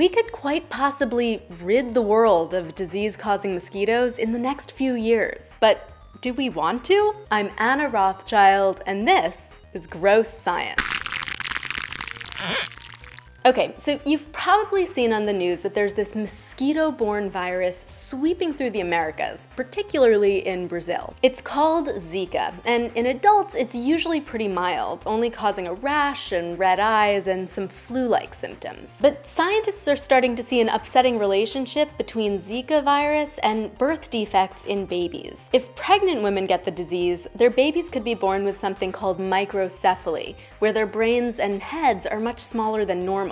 we could quite possibly rid the world of disease-causing mosquitoes in the next few years. But do we want to? I'm Anna Rothschild, and this is Gross Science. Okay, so you've probably seen on the news that there's this mosquito-borne virus sweeping through the Americas, particularly in Brazil. It's called Zika, and in adults it's usually pretty mild, only causing a rash and red eyes and some flu-like symptoms. But scientists are starting to see an upsetting relationship between Zika virus and birth defects in babies. If pregnant women get the disease, their babies could be born with something called microcephaly, where their brains and heads are much smaller than normal.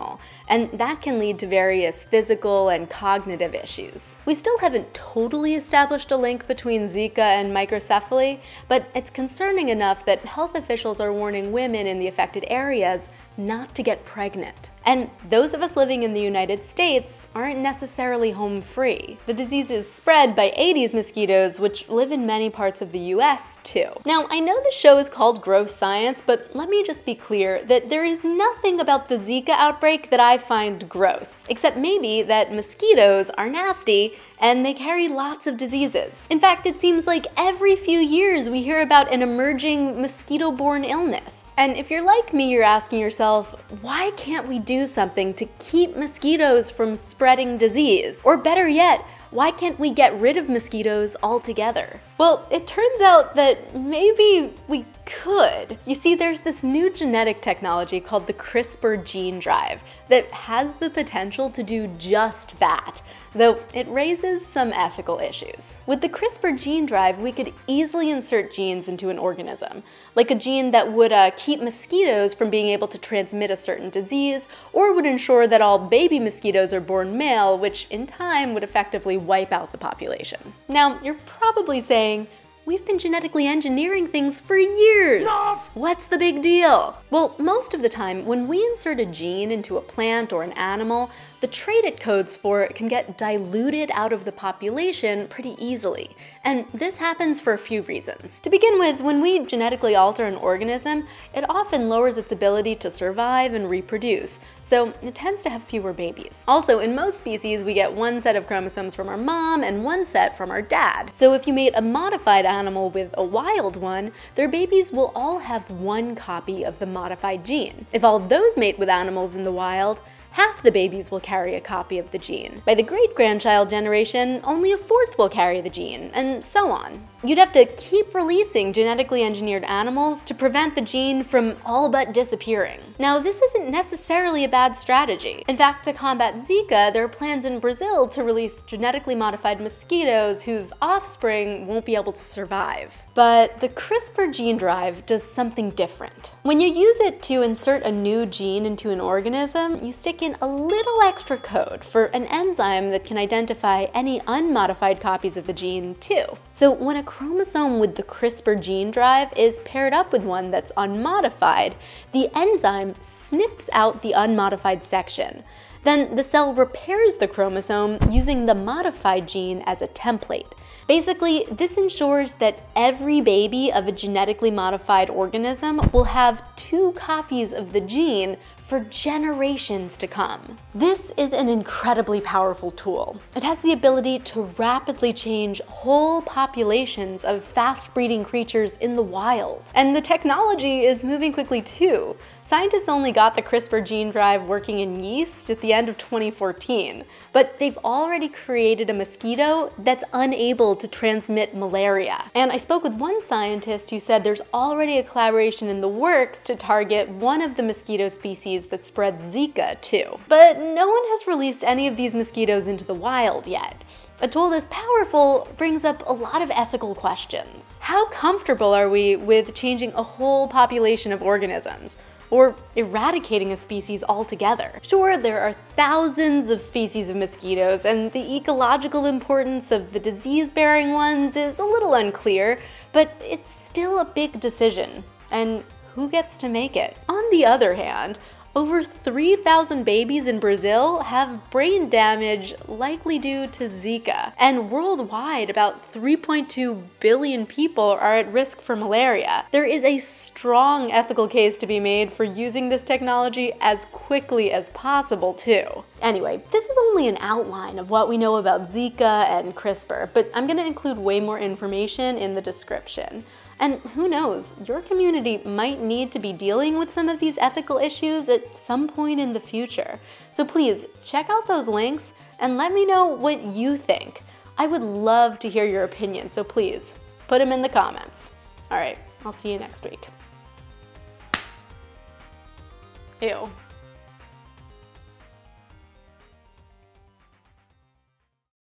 And that can lead to various physical and cognitive issues. We still haven't totally established a link between Zika and microcephaly, but it's concerning enough that health officials are warning women in the affected areas not to get pregnant. And those of us living in the United States aren't necessarily home free. The disease is spread by Aedes mosquitoes, which live in many parts of the US too. Now, I know the show is called Gross Science, but let me just be clear that there is nothing about the Zika outbreak that I find gross, except maybe that mosquitoes are nasty and they carry lots of diseases. In fact, it seems like every few years we hear about an emerging mosquito-borne illness. And if you're like me, you're asking yourself, why can't we do something to keep mosquitoes from spreading disease? Or better yet, why can't we get rid of mosquitoes altogether? Well, it turns out that maybe we could. You see, there's this new genetic technology called the CRISPR gene drive that has the potential to do just that, though it raises some ethical issues. With the CRISPR gene drive, we could easily insert genes into an organism, like a gene that would keep mosquitoes from being able to transmit a certain disease, or would ensure that all baby mosquitoes are born male, which in time would effectively wipe out the population. Now, you're probably saying, we've been genetically engineering things for years. No. What's the big deal? Well, most of the time, when we insert a gene into a plant or an animal, the trait it codes for can get diluted out of the population pretty easily. And this happens for a few reasons. To begin with, when we genetically alter an organism, it often lowers its ability to survive and reproduce, so it tends to have fewer babies. Also, in most species, we get one set of chromosomes from our mom and one set from our dad. So if you made a modified animal with a wild one, their babies will all have one copy of the modified gene. If all those mate with animals in the wild, half the babies will carry a copy of the gene. By the great-grandchild generation, only a fourth will carry the gene, and so on. You'd have to keep releasing genetically engineered animals to prevent the gene from all but disappearing. Now, this isn't necessarily a bad strategy. In fact, to combat Zika, there are plans in Brazil to release genetically modified mosquitoes whose offspring won't be able to survive. But the CRISPR gene drive does something different. When you use it to insert a new gene into an organism, you stick in a little extra code for an enzyme that can identify any unmodified copies of the gene too. So when a chromosome with the CRISPR gene drive is paired up with one that's unmodified, the enzyme snips out the unmodified section. Then the cell repairs the chromosome using the modified gene as a template. Basically, this ensures that every baby of a genetically modified organism will have two copies of the gene for generations to come. This is an incredibly powerful tool. It has the ability to rapidly change whole populations of fast-breeding creatures in the wild. And the technology is moving quickly too. Scientists only got the CRISPR gene drive working in yeast at the end of 2014, but they've already created a mosquito that's unable to transmit malaria. And I spoke with one scientist who said there's already a collaboration in the works to target one of the mosquito species that spread Zika too. But no one has released any of these mosquitoes into the wild yet. A tool this powerful brings up a lot of ethical questions. How comfortable are we with changing a whole population of organisms, or eradicating a species altogether? Sure, there are thousands of species of mosquitoes, and the ecological importance of the disease-bearing ones is a little unclear, but it's still a big decision, and who gets to make it? On the other hand, Over 3,000 babies in Brazil have brain damage likely due to Zika, and worldwide about 3.2 billion people are at risk for malaria. There is a strong ethical case to be made for using this technology as quickly as possible too. Anyway, this is only an outline of what we know about Zika and CRISPR, but I'm going to include way more information in the description. And who knows, your community might need to be dealing with some of these ethical issues at some point in the future. So please check out those links and let me know what you think. I would love to hear your opinion, so please put them in the comments. All right, I'll see you next week. Ew.